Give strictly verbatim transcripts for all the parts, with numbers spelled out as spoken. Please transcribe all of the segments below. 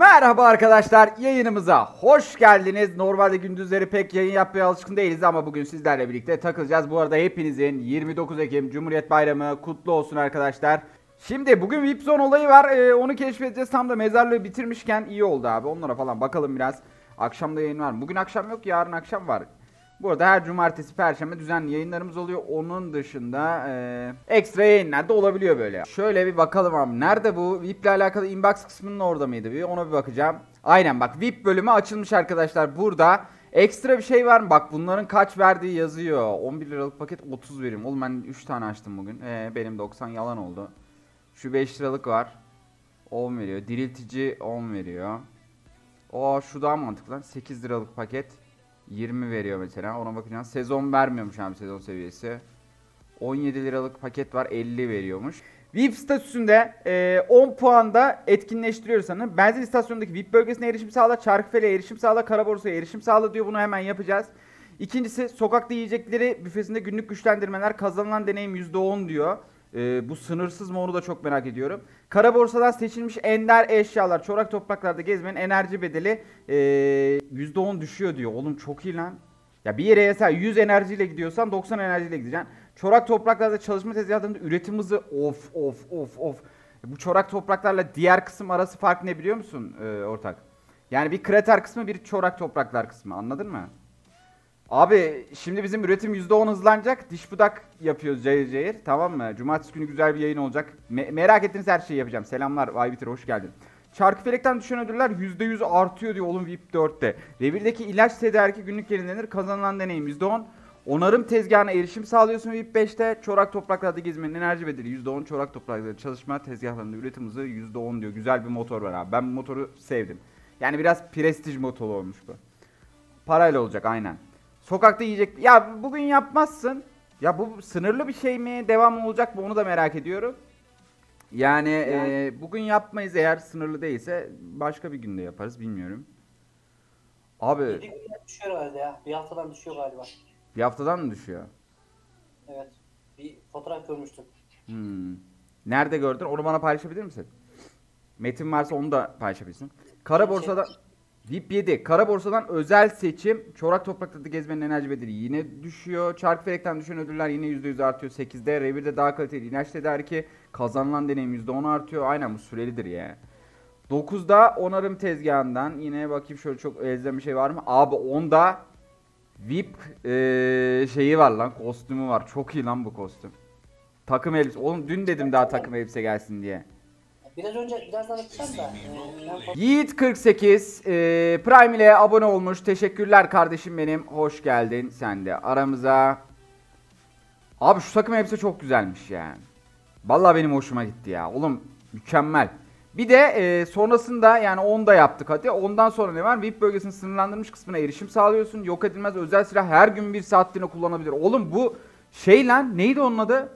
Merhaba arkadaşlar, yayınımıza hoş geldiniz. Normalde gündüzleri pek yayın yapmaya alışkın değiliz ama bugün sizlerle birlikte takılacağız. Bu arada hepinizin yirmi dokuz Ekim Cumhuriyet Bayramı kutlu olsun arkadaşlar. Şimdi bugün V I P Zone olayı var, ee, onu keşfedeceğiz. Tam da mezarlığı bitirmişken iyi oldu abi, onlara falan bakalım biraz. Akşamda yayın var mı? Bugün akşam yok, yarın akşam var. Bu arada her cumartesi, perşembe düzenli yayınlarımız oluyor. Onun dışında e, ekstra yayınlar da olabiliyor böyle. Şöyle bir bakalım abi. Nerede bu? V I P ile alakalı inbox kısmının orada mıydı? Bir ona bir bakacağım. Aynen bak, V I P bölümü açılmış arkadaşlar. Burada ekstra bir şey var mı? Bak bunların kaç verdiği yazıyor. on bir liralık paket otuz birim. Oğlum ben üç tane açtım bugün. E, benim doksan yalan oldu. Şu beş liralık var. on veriyor. Diriltici on veriyor. O şu daha mantıklı lan. sekiz liralık paket. yirmi veriyor mesela, ona bakacağım. Sezon vermiyormuş abi, sezon seviyesi. on yedi liralık paket var, elli veriyormuş. V I P statüsünde e, on puanda etkinleştiriyor sanırım. Benzin istasyonundaki V I P bölgesine erişim sağla, Çarkıfele'ye erişim sağla, Karaborsa'ya erişim sağla diyor. Bunu hemen yapacağız. İkincisi, sokakta yiyecekleri büfesinde günlük güçlendirmeler, kazanılan deneyim yüzde on diyor. E, bu sınırsız mı onu da çok merak ediyorum. Karaborsa'dan seçilmiş ender eşyalar, çorak topraklarda gezmenin enerji bedeli e, yüzde on düşüyor diyor. Oğlum çok iyi lan. Ya bir yere mesela yüz enerjiyle gidiyorsan doksan enerjiyle gideceksin. Çorak topraklarda çalışma tezgahlarında üretim hızı of of of of. Bu çorak topraklarla diğer kısım arası fark ne biliyor musun e, ortak? Yani bir krater kısmı, bir çorak topraklar kısmı, anladın mı? Abi şimdi bizim üretim yüzde on hızlanacak. Diş budak yapıyoruz Ceyir Ceyir. Tamam mı? Cumartesi günü güzel bir yayın olacak. Me merak ettiğiniz her şeyi yapacağım. Selamlar. Vay bitir, hoş geldin. Çarkıfelek'ten düşen ödüller yüzde yüz artıyor diyor oğlum VIP dörtte. Revirdeki ilaç tedariki günlük yenilenir. Kazanılan deneyim yüzde on. Onarım tezgahına erişim sağlıyorsun VIP beşte. Çorak topraklarda gezmenin enerji bedeli yüzde on. Çorak topraklarda çalışma tezgahlarında üretim hızı yüzde on diyor. Güzel bir motor var abi. Ben bu motoru sevdim. Yani biraz prestij motoru olmuş bu. Parayla olacak aynen. Sokakta yiyecek. Ya bugün yapmazsın. Ya bu sınırlı bir şey mi? Devam olacak mı? Onu da merak ediyorum. Yani, yani. E, bugün yapmayız eğer sınırlı değilse. Başka bir günde yaparız. Bilmiyorum. Abi. yedi günden düşüyor herhalde ya. Bir haftadan düşüyor galiba. Bir haftadan mı düşüyor? Evet. Bir fotoğraf görmüştüm. Hmm. Nerede gördün? Onu bana paylaşabilir misin? Metin varsa onu da paylaşabilirsin. Karaborsa'da... VIP yedi. Karaborsa'dan özel seçim. Çorak topraklarda gezmenin enerji bedeli yine düşüyor. Çarkıfelek'ten düşen ödüller yine yüzde yüz artıyor. sekizde. Revir'de daha kaliteli ilaç tedariki. Kazanılan deneyim yüzde on artıyor. Aynen bu sürelidir ya. dokuzda onarım tezgahından. Yine bakayım şöyle çok elzem bir şey var mı? Abi onda V I P ee, şeyi var lan. Kostümü var. Çok iyi lan bu kostüm. Takım elbise. Oğlum dün dedim daha takım elbise gelsin diye. Biraz önce biraz daha da. Yiğit kırk sekiz e, Prime ile abone olmuş. Teşekkürler kardeşim benim. Hoş geldin sen de aramıza. Abi şu takım elbise çok güzelmiş yani. Vallahi benim hoşuma gitti ya. Oğlum mükemmel. Bir de e, sonrasında yani onda yaptık hadi. Ondan sonra ne var? V I P bölgesinin sınırlandırılmış kısmına erişim sağlıyorsun. Yok edilmez özel silah her gün bir saatliğine kullanabilir. Oğlum bu şey lan, neydi onun adı?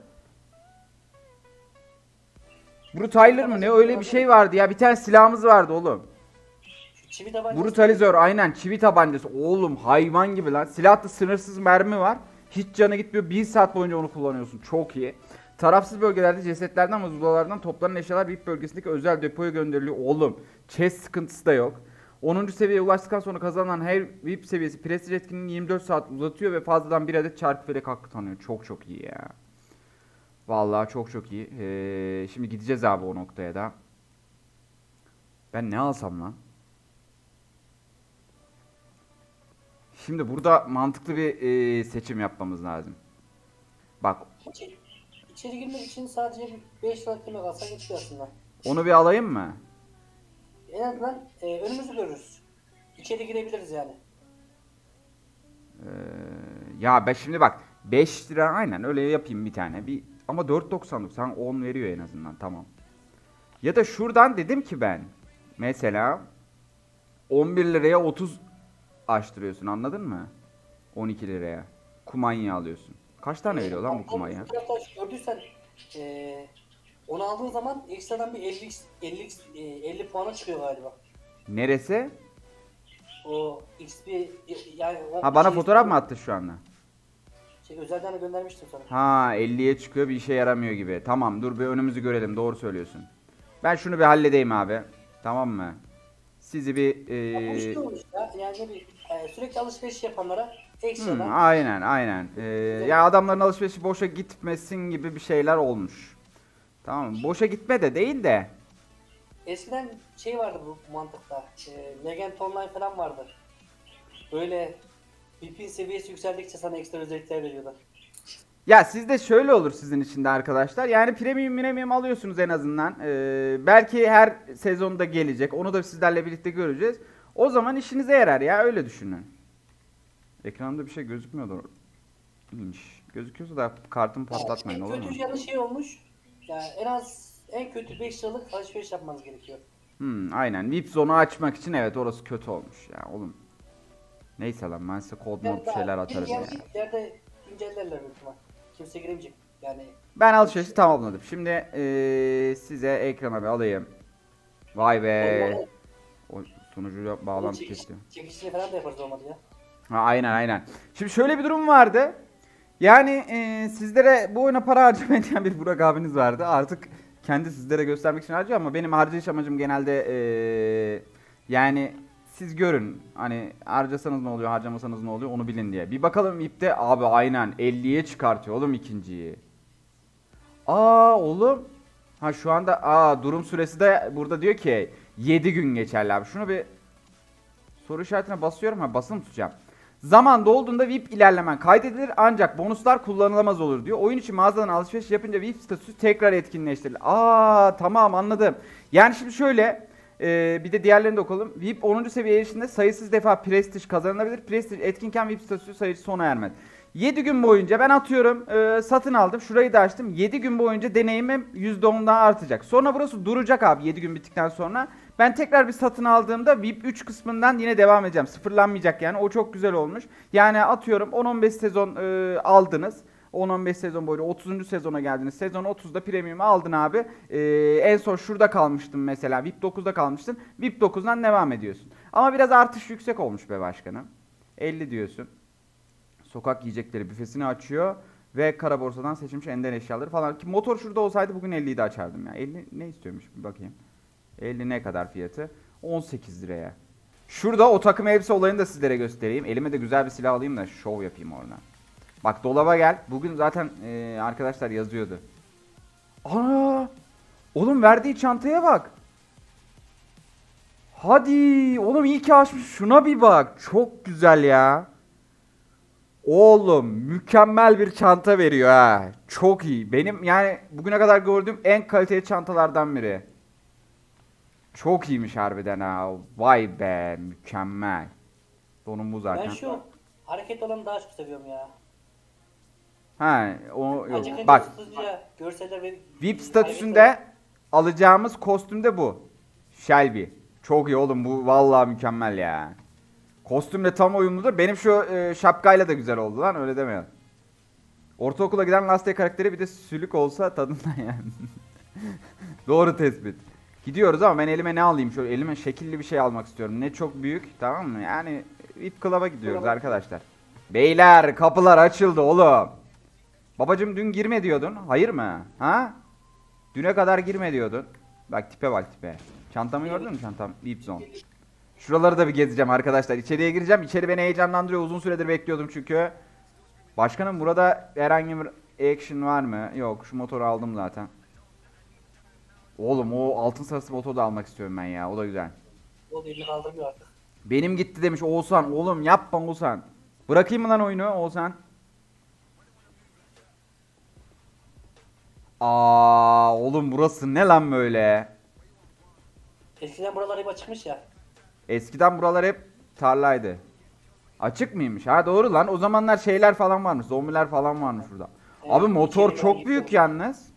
Brutalizör mı ne, öyle bir şey vardı ya, bir tane silahımız vardı oğlum. Çivi tabancası. Brutalizör aynen, çivi tabancası oğlum, hayvan gibi lan. Silahta sınırsız mermi var, hiç canı gitmiyor, bir saat boyunca onu kullanıyorsun, çok iyi. Tarafsız bölgelerde cesetlerden ve zulalardan toplanan eşyalar V I P bölgesindeki özel depoya gönderiliyor oğlum. Chest sıkıntısı da yok. onuncu seviyeye ulaştıktan sonra kazanılan her V I P seviyesi prestij etkinliğini yirmi dört saat uzatıyor ve fazladan bir adet çarkıfelek hakkı tanıyor. Çok çok iyi ya. Vallahi çok çok iyi. Ee, şimdi gideceğiz abi o noktaya da. Ben ne alsam lan? Şimdi burada mantıklı bir e, seçim yapmamız lazım. Bak. İçeri, içeri girmek için sadece beş saat yemek alsak yetiyor aslında. Onu bir alayım mı? En azından e, önümüzü görürüz. İçeri girebiliriz yani. Ee, ya ben şimdi bak. beş lira aynen öyle yapayım bir tane. Bir ama dört doksan sen on veriyor en azından, tamam. Ya da şuradan dedim ki ben mesela on bir liraya otuz açtırıyorsun, anladın mı? on iki liraya kumanya alıyorsun. Kaç tane veriyor lan bu kumanya? Gördüysen ee, onu aldığın zaman ekstradan bir elli puana çıkıyor galiba. Neresi? O X P yani. Ha bana fotoğraf mı attı şu anda? Şey, özelden göndermiştim sana. Ha elliye çıkıyor, bir işe yaramıyor gibi. Tamam dur bir önümüzü görelim, doğru söylüyorsun. Ben şunu bir halledeyim abi. Tamam mı? sizi bir e, ya, yani bir, e, sürekli alışveriş yapanlara ekstradan. Hmm, aynen aynen. E, ya adamların alışverişi boşa gitmesin gibi bir şeyler olmuş. Tamam, boşa gitme de değil de. Eskiden şey vardı bu mantıkta. E, Legend Online falan vardı. Böyle V P seviyesi yükseldikçe sana ekstra özellikler veriyorlar. Ya sizde şöyle olur sizin için de arkadaşlar. Yani premium premium alıyorsunuz en azından. Ee, belki her sezonda gelecek. Onu da sizlerle birlikte göreceğiz. O zaman işinize yarar ya, öyle düşünün. Ekranda bir şey gözükmüyordu. İlginç. Gözüküyorsa da kartımı patlatmayın, olur mu? En kötü yanı şey olmuş. Yani en az en kötü beş yıllık alışveriş yapmanız gerekiyor. Hmm, aynen. V I P Zone'u açmak için evet, orası kötü olmuş ya oğlum. Neyse lan, ben size kod mod bir şeyler atarım ya. Yerde incelerler lütfen. Kimse giremeyecek yani. Ben alışverişi tamamladım. Şimdi ee, size ekrana bir alayım. Vay be. O sunucuya bağlantı kesti. Çekişini falan da yaparız olmadı ya. Ha, aynen aynen. Şimdi şöyle bir durum vardı. Yani ee, sizlere bu oyuna para harcamayan bir Burak abiniz vardı. Artık kendi sizlere göstermek için harcıyor ama benim harcayış amacım genelde ee, yani siz görün hani harcasanız ne oluyor, harcamasanız ne oluyor onu bilin diye. Bir bakalım ipte abi, aynen elliye çıkartıyor oğlum ikinciyi. Aa oğlum. Ha şu anda aa durum süresi de burada diyor ki yedi gün geçerli abi. Şunu bir soru işaretine basıyorum, ha basılı tutacağım. Zaman dolduğunda V I P ilerlemen kaydedilir ancak bonuslar kullanılamaz olur diyor. Oyun için mağazadan alışveriş yapınca V I P statüsü tekrar etkinleştirilir. Aa tamam, anladım. Yani şimdi şöyle. Ee, bir de diğerlerini de okalım. V I P onuncu seviye erişinde sayısız defa prestij kazanılabilir. Prestij etkinken V I P statüsü sayısı sona ermez. yedi gün boyunca ben atıyorum e, satın aldım. Şurayı da açtım. yedi gün boyunca deneyimim yüzde on daha artacak. Sonra burası duracak abi, yedi gün bittikten sonra. Ben tekrar bir satın aldığımda V I P üç kısmından yine devam edeceğim. Sıfırlanmayacak yani. O çok güzel olmuş. Yani atıyorum on on beş sezon e, aldınız. on on beş sezon boyunca otuzuncu sezona geldiniz. Sezon otuzda premium aldın abi. Ee, en son şurada kalmıştın mesela. V I P dokuzda kalmıştın. V I P dokuzdan devam ediyorsun. Ama biraz artış yüksek olmuş be başkanım. elli diyorsun. Sokak yiyecekleri büfesini açıyor. Ve Karaborsa'dan seçilmiş ender eşyaları falan. Ki motor şurada olsaydı bugün elliyi de açardım ya. elli ne istiyormuş bir bakayım. elli ne kadar fiyatı? on sekiz liraya. Şurada o takım elbise olayını da sizlere göstereyim. Elime de güzel bir silah alayım da şov yapayım oradan. Bak dolaba gel. Bugün zaten e, arkadaşlar yazıyordu. Ana! Oğlum verdiği çantaya bak. Hadi! Oğlum iyi ki açmış. Şuna bir bak. Çok güzel ya. Oğlum mükemmel bir çanta veriyor ha. Çok iyi. Benim yani bugüne kadar gördüğüm en kaliteli çantalardan biri. Çok iyiymiş harbiden ha. Vay be, mükemmel. Donum bu zaten. Ben şu hareket olanı daha çok seviyorum ya. Ha, o yok. Bak. V I P statüsünde alacağımız kostüm de bu. Shelby. Çok iyi oğlum bu, vallahi mükemmel ya. Kostümle tam uyumludur. Benim şu e, şapkayla da güzel oldu lan, öyle demeyin. Ortaokula giden lastik karakteri bir de sülük olsa tadından yani. Doğru tespit. Gidiyoruz ama ben elime ne alayım? Şöyle elime şekilli bir şey almak istiyorum. Ne çok büyük, tamam mı? Yani V I P Club'a gidiyoruz Club arkadaşlar. Beyler kapılar açıldı oğlum. Babacım dün girme diyordun. Hayır mı? Ha? Düne kadar girme diyordun. Bak tipe bak tipe. Çantamı gördün mü çantam? V I P Zone. Şuraları da bir gezeceğim arkadaşlar. İçeriye gireceğim. İçeri beni heyecanlandırıyor. Uzun süredir bekliyordum çünkü. Başkanım burada herhangi bir action var mı? Yok, şu motoru aldım zaten. Oğlum o altın sarısı motoru da almak istiyorum ben ya. O da güzel. O da kaldırmıyor artık. Benim gitti demiş Oğuzhan. Oğlum yapma Oğuzhan. Bırakayım mı lan oyunu Oğuzhan? Aa oğlum burası ne lan böyle? Eskiden buralar hep açıkmış ya. Eskiden buralar hep tarlaydı. Açık mıymış? Ha doğru lan. O zamanlar şeyler falan varmış. Zombiler falan varmış burada. Evet, abi motor çok büyük yalnız.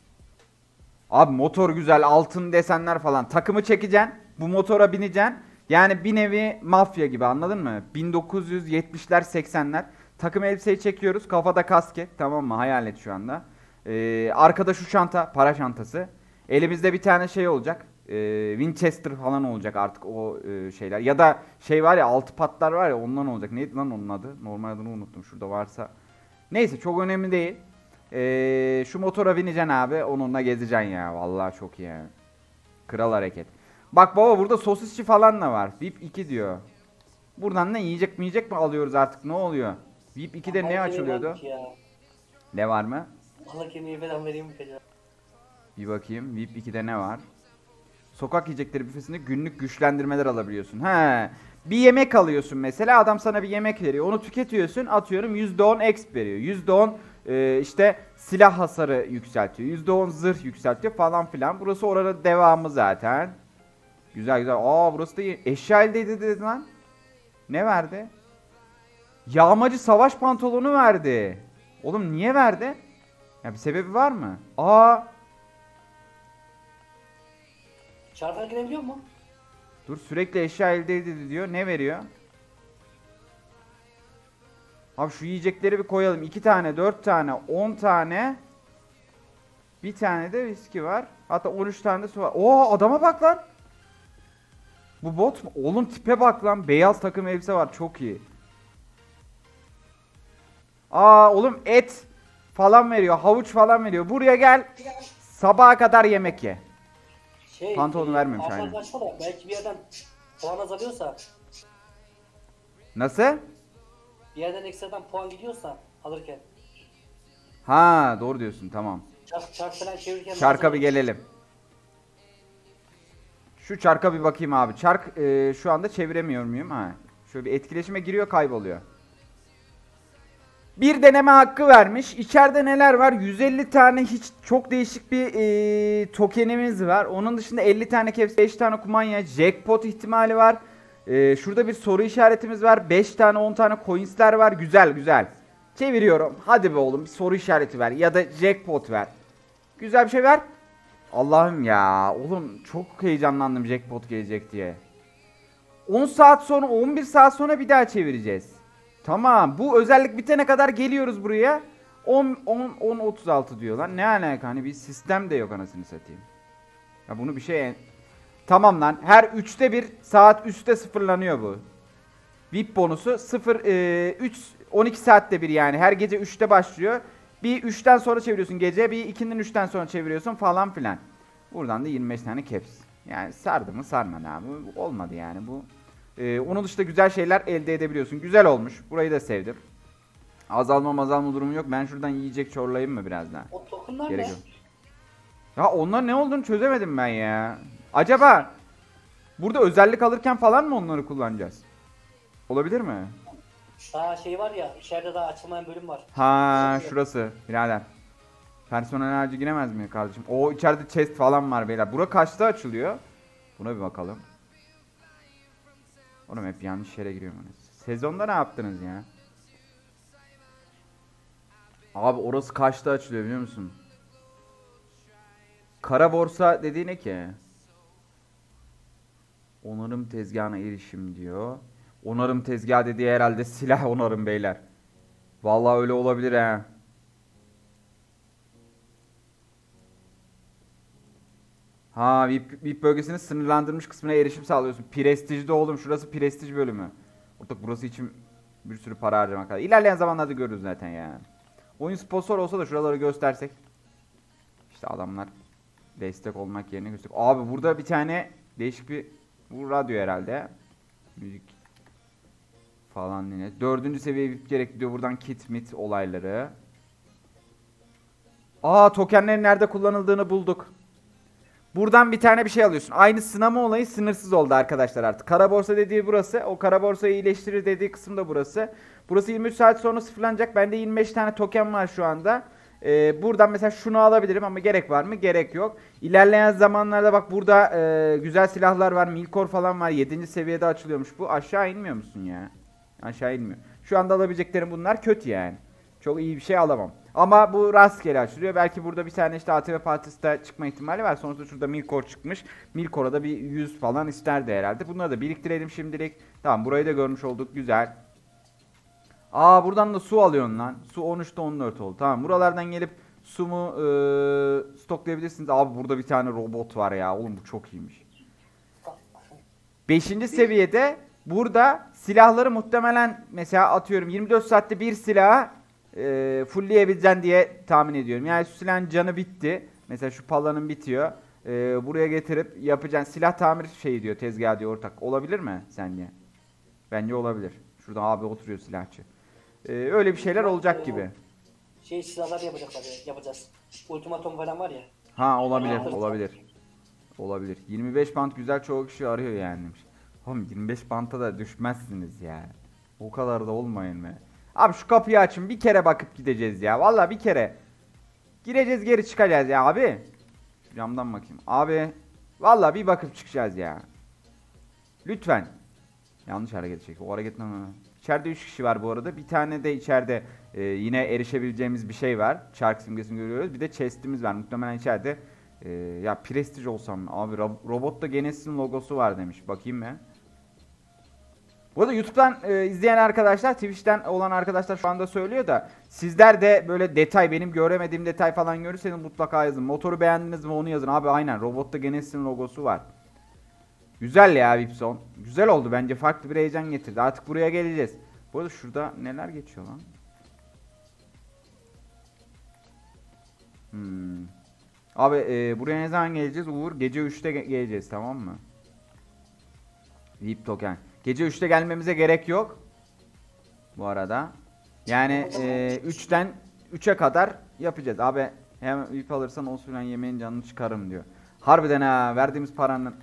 Abi motor güzel. Altın desenler falan. Takımı çekeceksin. Bu motora bineceksin. Yani bir nevi mafya gibi, anladın mı? bin dokuz yüz yetmişler seksenler. Takım elbiseyi çekiyoruz. Kafada kasket, tamam mı? Hayal et şu anda. Ee, arkada şu çanta, para çantası. Elimizde bir tane şey olacak. Ee, Winchester falan olacak artık o e, şeyler. Ya da şey var ya, altı patlar var ya, ondan olacak. Neydi lan onun adı? Normal adını unuttum. Şurada varsa. Neyse çok önemli değil. Ee, şu motora bineceksin abi. Onunla gezeceksin ya. Vallahi çok iyi yani. Kral hareket. Bak baba, burada sosisçi falan da var. V I P iki diyor. Buradan ne yiyecek mi yiyecek mi alıyoruz artık, ne oluyor? V I P iki'de ne açılıyordu? Ne var mı? Allah kemiği falan vereyim mi? Bir bakayım V I P iki'de ne var? Sokak yiyecekleri büfesinde günlük güçlendirmeler alabiliyorsun. He. Bir yemek alıyorsun mesela, adam sana bir yemek veriyor. Onu tüketiyorsun, atıyorum yüzde on exp veriyor. yüzde on e, işte silah hasarı yükseltiyor. yüzde on zırh yükseltiyor falan filan. Burası oranın devamı zaten. Güzel güzel. Aa, burası da eşya elde edildi lan. Ne verdi? Yağmacı savaş pantolonu verdi. Oğlum niye verdi? Ya bir sebebi var mı? Aa. Çarka girebiliyor mu? Dur, sürekli eşya elde edildi diyor. Ne veriyor? Abi şu yiyecekleri bir koyalım. iki tane, dört tane, on tane. Bir tane de viski var. Hatta on üç tane de su var. Oo, adama bak lan. Bu bot mu? Oğlum tipe bak lan. Beyaz takım elbise var. Çok iyi. Aa oğlum, et falan veriyor. Havuç falan veriyor. Buraya gel. Sabaha kadar yemek ye. Şey, pantolonu vermemiş aynen. Belki bir yerden puan azalıyorsa. Nasıl? Bir yerden ekstradan puan gidiyorsa alırken. Ha doğru diyorsun, tamam. Çark, çark falan çevirirken. Çarka bir gelelim. Şu çarka bir bakayım abi. Çark e, şu anda çeviremiyor muyum? Ha. Şöyle bir etkileşime giriyor, kayboluyor. Bir deneme hakkı vermiş. İçeride neler var? yüz elli tane hiç çok değişik bir e, tokenimiz var. Onun dışında elli tane caps, beş tane kumanya, jackpot ihtimali var. E, şurada bir soru işaretimiz var. beş tane, on tane coinsler var. Güzel güzel. Çeviriyorum. Hadi be oğlum, bir soru işareti ver ya da jackpot ver. Güzel bir şey ver. Allah'ım ya. Oğlum çok heyecanlandım jackpot gelecek diye. on saat sonra, on bir saat sonra bir daha çevireceğiz. Tamam, bu özellik bitene kadar geliyoruz buraya. on on on otuz altı diyor lan. Ne alaka, hani bir sistem de yok anasını satayım. Ya bunu bir şey... Tamam lan, her üçte bir saat üstte sıfırlanıyor bu. V I P bonusu sıfır üç on iki saatte bir yani. Her gece üçte başlıyor. Bir üçten sonra çeviriyorsun gece, bir ikinin üçten sonra çeviriyorsun falan filan. Buradan da yirmi beş tane caps. Yani sardı mı sarmadı abi. Olmadı yani bu. Ee, onun dışında güzel şeyler elde edebiliyorsun. Güzel olmuş. Burayı da sevdim. Azalma azalma durumu yok. Ben şuradan yiyecek çorlayayım mı biraz daha? O tokenlar ne? Ya onlar ne olduğunu çözemedim ben ya. Acaba burada özellik alırken falan mı onları kullanacağız? Olabilir mi? Daha şey var ya, içeride daha açılmayan bölüm var. Ha şurası birader. Personel harcı giremez mi kardeşim? O içeride chest falan var beyler. Bura kaçta açılıyor? Buna bir bakalım. Oğlum hep yanlış yere giriyorum. Sezonda ne yaptınız ya? Abi orası kaçta açılıyor biliyor musun? Karaborsa dediği ne ki? Onarım tezgahına erişim diyor. Onarım tezgahı dediği herhalde silah onarım beyler. Vallahi öyle olabilir he. Ha, V I P, V I P bölgesinin sınırlandırmış kısmına erişim sağlıyorsun. Prestijde oğlum, şurası prestij bölümü. Ortak burası için bir sürü para harcamak lazım. İlerleyen zamanlarda görürüz zaten yani. Oyun sponsor olsa da şuraları göstersek. İşte adamlar destek olmak yerine göster. Abi burada bir tane değişik bir, bu radyo herhalde. Müzik falan yine. Dördüncü seviye V I P gerekli diyor. Buradan kit mit olayları. Aa, tokenlerin nerede kullanıldığını bulduk. Buradan bir tane bir şey alıyorsun. Aynı sınama olayı sınırsız oldu arkadaşlar artık. Karaborsa dediği burası. O karaborsayı iyileştirir dediği kısım da burası. Burası yirmi üç saat sonra sıfırlanacak. Bende yirmi beş tane token var şu anda. Ee, buradan mesela şunu alabilirim ama gerek var mı? Gerek yok. İlerleyen zamanlarda bak burada e, güzel silahlar var. Milkor falan var. yedinci seviyede açılıyormuş bu. Aşağı inmiyor musun ya? Aşağı inmiyor. Şu anda alabileceklerim bunlar, kötü yani. Çok iyi bir şey alamam. Ama bu rastgele açılıyor. Belki burada bir tane işte A T V partisi de çıkma ihtimali var. Sonuçta şurada Milkor çıkmış. Milkor'a da bir yüz falan isterdi herhalde. Bunları da biriktirelim şimdilik. Tamam, burayı da görmüş olduk. Güzel. Aa, buradan da su alıyorsun lan. Su on üçte on dört oldu. Tamam, buralardan gelip su mu e, stoklayabilirsiniz. Abi burada bir tane robot var ya. Oğlum bu çok iyiymiş. beşinci seviyede burada silahları muhtemelen mesela atıyorum yirmi dört saatte bir silaha E, fullleyebileceğim diye tahmin ediyorum. Yani şu silahın canı bitti. Mesela şu palanın bitiyor. e, buraya getirip yapacaksın. Silah tamir şeyi diyor, tezgah diyor ortak. Olabilir mi sence? Bence olabilir. Şurada abi oturuyor silahçı. E, öyle bir şeyler olacak gibi. Şey silahlar yapacaklar, yapacağız. Ultimatom falan var ya. Ha olabilir, olabilir. Olabilir. yirmi beş bant güzel, çoğu kişi arıyor yani. Oğlum yirmi beş banta da düşmezsiniz ya. O kadar da olmayın be. Abi şu kapıyı açın, bir kere bakıp gideceğiz ya. Vallahi bir kere. Gireceğiz geri çıkacağız ya abi. Şu camdan bakayım. Abi vallahi bir bakıp çıkacağız ya. Lütfen. Yanlış hareket çek. O hareket ne? İçeride üç kişi var bu arada. Bir tane de içeride e, yine erişebileceğimiz bir şey var. Çark simgesini görüyoruz. Bir de chest'imiz var. Muhtemelen içeride. E, ya prestij olsam abi, robotta Genesis'in logosu var demiş. Bakayım mı? Bu arada YouTube'dan e, izleyen arkadaşlar, Twitch'ten olan arkadaşlar şu anda söylüyor da, sizler de böyle detay, benim göremediğim detay falan görürseniz mutlaka yazın. Motoru beğendiniz mi onu yazın. Abi aynen, robotta Genesis'in logosu var. Güzel ya V I P Zone. Güzel oldu bence, farklı bir heyecan getirdi. Artık buraya geleceğiz. Bu arada şurada neler geçiyor lan? Hmm. Abi e, buraya ne zaman geleceğiz Uğur? Gece üçte ge geleceğiz, tamam mı? V I P token. Gece üçte gelmemize gerek yok. Bu arada. Yani e, üçten üçe kadar yapacağız. Abi hem V I P alırsan o süren yemeğin canını çıkarım diyor. Harbiden ha, verdiğimiz paranın.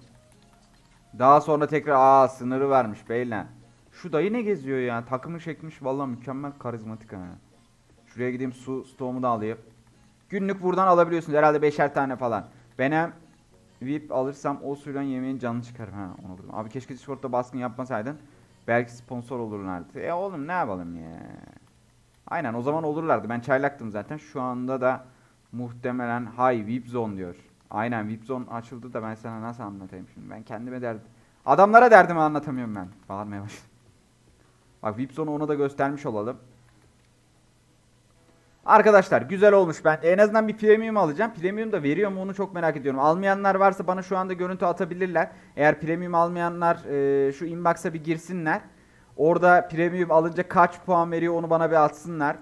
Daha sonra tekrar aa sınırı vermiş beyler. Şu dayı ne geziyor ya? Takımı çekmiş vallahi, mükemmel karizmatik ha. Şuraya gideyim, su stoğumu da alayım. Günlük buradan alabiliyorsunuz herhalde beşer tane falan. Ben hem V I P alırsam o suyla yemeğin canını çıkarım. Ha onu vurdum. Abi keşke Discord'da baskın yapmasaydın. Belki sponsor olurlardı. E oğlum ne yapalım ya. Aynen o zaman olurlardı. Ben çaylaktım zaten. Şu anda da muhtemelen hay V I P Zone diyor. Aynen V I P Zone açıldı da ben sana nasıl anlatayım şimdi. Ben kendime derdim. Adamlara derdimi anlatamıyorum ben. Bağırmaya başladım. Bak V I P Zone'u ona da göstermiş olalım. Arkadaşlar güzel olmuş, ben en azından bir premium alacağım. Premium da veriyor mu onu çok merak ediyorum. Almayanlar varsa bana şu anda görüntü atabilirler. Eğer premium almayanlar e, şu inbox'a bir girsinler. Orada premium alınca kaç puan veriyor onu bana bir atsınlar.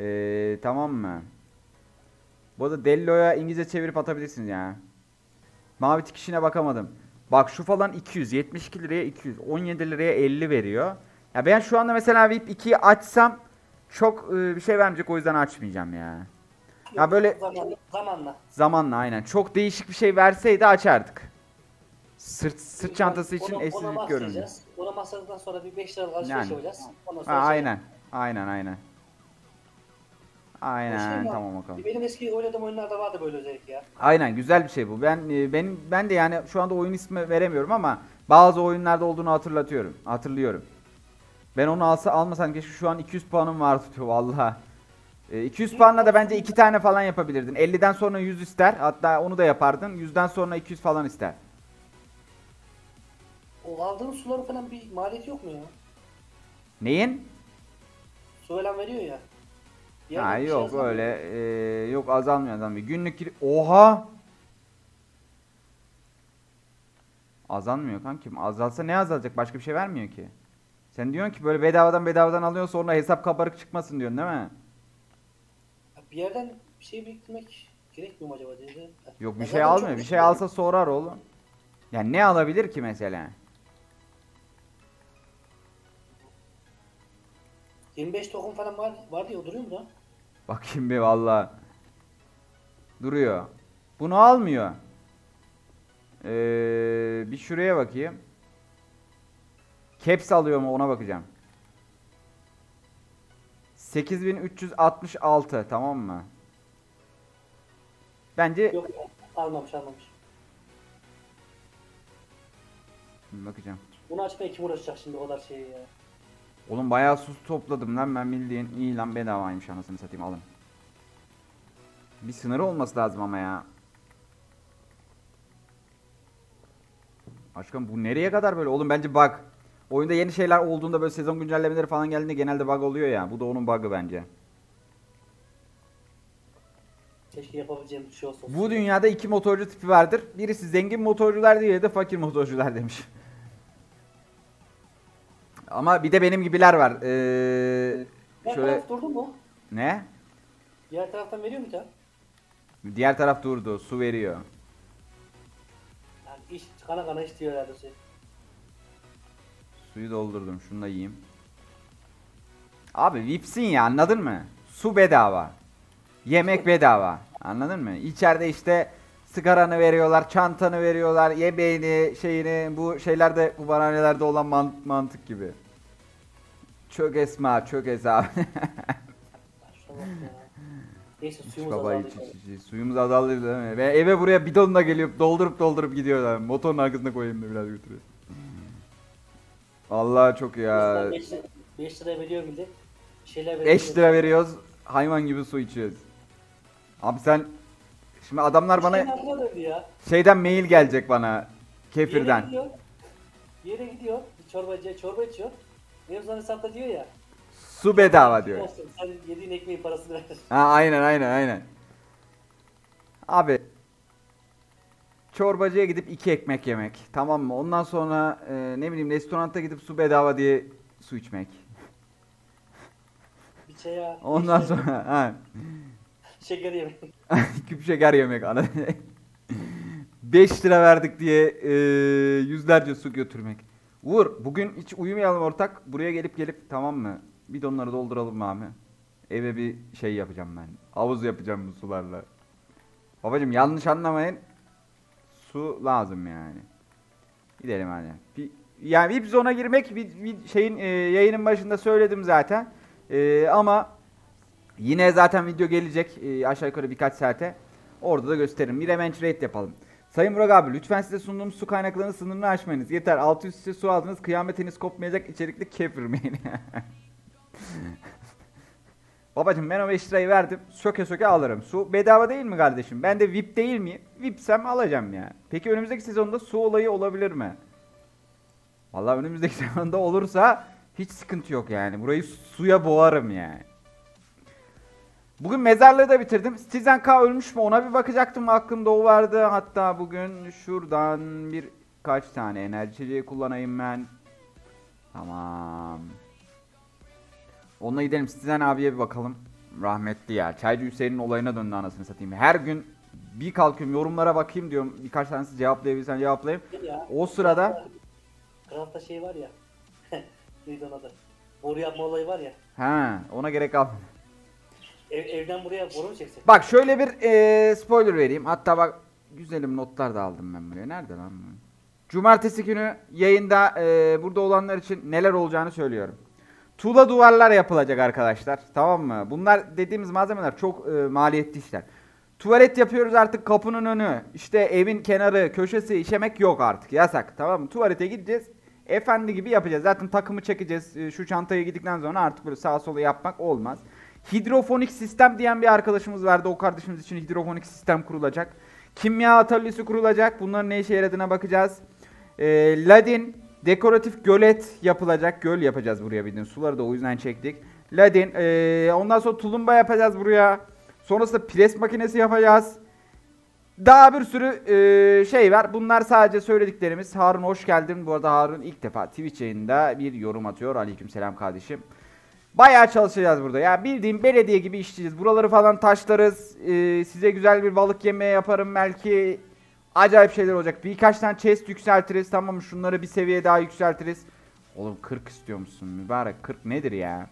E, tamam mı? Bu arada Dello'ya İngilizce çevirip atabilirsiniz ya. Mavi tikişine bakamadım. Bak şu falan iki yüz, yetmiş iki liraya iki yüz, on yedi liraya elli veriyor. Ya ben şu anda mesela V I P ikiyi açsam çok e, bir şey vermeyecek, o yüzden açmayacağım ya. Ya böyle zamanla, zamanla. Zamanla aynen. Çok değişik bir şey verseydi açardık. Sırt sırt çantası için eşsizlik görünüyor. Ona masraftan sonra bir beş liralık alışveriş yani olacağız. Ondan sonra ha, aynen. Aynen aynen. Aynen şey tamam bakalım. Benim eski oynadığım oyunlarda vardı böyle özellik ya. Aynen güzel bir şey bu. Ben benim ben de yani şu anda oyun ismi veremiyorum ama bazı oyunlarda olduğunu hatırlatıyorum. Hatırlıyorum. Ben onu alsa almasan keşke, şu an iki yüz puanım var tutuyor vallahi. E, iki yüz puanla da bence iki tane falan yapabilirdin. elliden sonra yüz ister. Hatta onu da yapardın. yüzden sonra iki yüz falan ister. O aldığın suların falan bir maliyeti yok mu ya? Neyin? Su falan veriyor ya. Yani ha yok şey öyle. E, yok azalmıyor adam. Günlük gir... Oha! Azalmıyor kankim. Azalsa ne azalacak? Başka bir şey vermiyor ki. Sen diyorsun ki böyle bedavadan bedavadan alıyorsun sonra hesap kabarık çıkmasın diyorsun değil mi? Bir yerden bir şey biriktirmek gerekmiyor mu acaba diye. Yok bir şey almıyor. Bir şey alsa sorar oğlum. Yani ne alabilir ki mesela? yirmi beş token falan var, var diye duruyor mu da? Bakayım bir valla. Duruyor. Bunu almıyor. Ee, bir şuraya bakayım. Caps alıyor mu ona bakacağım. sekiz bin üç yüz altmış altı tamam mı? Bence... Yok almamış almamış. Bakacağım. Bunu açmaya kim uğraşacak şimdi o kadar şey ya. Oğlum bayağı su topladım lan ben bildiğin. İyi lan bedavaymış anasını satayım alın. Bir sınırı olması lazım ama ya. Aşkım bu nereye kadar böyle oğlum, bence bak. Oyunda yeni şeyler olduğunda böyle sezon güncellemeleri falan geldiğinde genelde bug oluyor ya. Bu da onun bug'ı bence. Keşke yapabileceğim bir şey olsa. Bu dünyada iki motorcu tipi vardır. Birisi zengin motorcular, diğeri de fakir motorcular demiş. Ama bir de benim gibiler var. Ee, diğer şöyle... taraf durdu mu? Ne? Diğer taraftan veriyor mu ya? Diğer taraf durdu. Su veriyor. iç, kana kana iç diyor herhalde şey. Suyu doldurdum. Şunu da yiyeyim. Abi V I P'sin ya, anladın mı? Su bedava. Yemek bedava. Anladın mı? İçeride işte sigaranı veriyorlar, çantanı veriyorlar, yemeğini, şeyini, bu şeylerde, bu baranelerde olan mant mantık gibi. Çök esma, çök ez abi. Neyse suyumuz azaldı. Suyumuz azaldı değil mi? Ve eve buraya bidonla gelip doldurup doldurup gidiyorlar. Motorun arkasına koyayım da biraz götürüyor. Allah çok ya. beş lira veriyor millet. Şeyler veriyor. beş lira veriyoruz. Hayvan gibi su içiyoruz. Abi sen şimdi adamlar bana şeyden mail gelecek bana kefirden. Yere gidiyor. Yere gidiyor. Çorbacıya çorba içiyor. Mevzan hesapta diyor ya. Su bedava diyor. Olsun, sen yediğin ekmeğin parasını ver. Ha aynen aynen aynen. Abi çorbacıya gidip iki ekmek yemek, tamam mı? Ondan sonra e, ne bileyim restoranta gidip su bedava diye su içmek. Bir şey ya. Ondan şey sonra ha. Şeker yemek. Küp şeker yemek ana. beş lira verdik diye e, yüzlerce su götürmek. Uğur bugün hiç uyumayalım ortak. Buraya gelip gelip, tamam mı? Bidonları dolduralım abi. Eve bir şey yapacağım ben. Havuz yapacağım bu sularla. Babacım yanlış anlamayın. Su lazım yani. Gidelim hani. Bir, yani V I P zone'a girmek bir, bir şeyin e, yayının başında söyledim zaten. E, ama yine zaten video gelecek e, aşağı yukarı birkaç saate. Orada da gösteririm. Bir revenge raid yapalım. Sayın Burak abi, lütfen size sunduğum su kaynaklarının sınırını aşmayınız. Yeter, altı yüz size su aldınız. Kıyametiniz kopmayacak içerikli kefirmeyin. Babacım ben o beş lirayı verdim. Söke söke alırım. Su bedava değil mi kardeşim? Ben de V I P değil mi? V I P'sem alacağım ya. Peki önümüzdeki sezonda su olayı olabilir mi? Vallahi önümüzdeki sezonda olursa hiç sıkıntı yok yani. Burayı suya boğarım yani. Bugün mezarlığı da bitirdim. Stizan K ölmüş mü? Ona bir bakacaktım. Aklımda o vardı. Hatta bugün şuradan bir kaç tane enerji içeceği kullanayım ben. Tamam. Onunla gidelim. Stizan abiye bir bakalım. Rahmetli ya. Çaycı Hüseyin'in olayına döndü anasını satayım. Her gün bir kalkıyorum. Yorumlara bakayım diyorum. Birkaç tanesi cevaplayabilsem cevaplayayım. O sırada Kraft'ta şey var ya. Neydi ona da? Boru yapma olayı var ya. He. Ona gerek kalmadı. Ev, evden buraya boru mu çeksek? Bak şöyle bir e, spoiler vereyim. Hatta bak güzelim notlar da aldım ben buraya. Nerede lan bu? Cumartesi günü yayında e, burada olanlar için neler olacağını söylüyorum. Tuğla duvarlar yapılacak arkadaşlar. Tamam mı? Bunlar dediğimiz malzemeler çok e, maliyetli işler. Tuvalet yapıyoruz artık, kapının önü, işte evin kenarı, köşesi, işemek yok artık. Yasak, tamam mı? Tuvalete gideceğiz. Efendi gibi yapacağız. Zaten takımı çekeceğiz. E, şu çantaya gittikten sonra artık böyle sağa sola yapmak olmaz. Hidrofonik sistem diyen bir arkadaşımız vardı. O kardeşimiz için hidrofonik sistem kurulacak. Kimya atölyesi kurulacak. Bunların ne işe yaradığına bakacağız. E, Ladin, dekoratif gölet yapılacak. Göl yapacağız buraya bildiğin. Suları da o yüzden çektik. Ladin, e, ondan sonra tulumba yapacağız buraya. Sonrasında pres makinesi yapacağız. Daha bir sürü e, şey var. Bunlar sadece söylediklerimiz. Harun hoş geldin. Bu arada Harun ilk defa Twitch yayında bir yorum atıyor. Aleykümselam kardeşim. Bayağı çalışacağız burada. Ya bildiğim belediye gibi işleyeceğiz. Buraları falan taşlarız. Ee, size güzel bir balık yemeği yaparım belki. Acayip şeyler olacak. Birkaç tane chest yükseltiriz. Tamam mı? Şunları bir seviye daha yükseltiriz. Oğlum kırk istiyor musun mübarek? kırk nedir ya?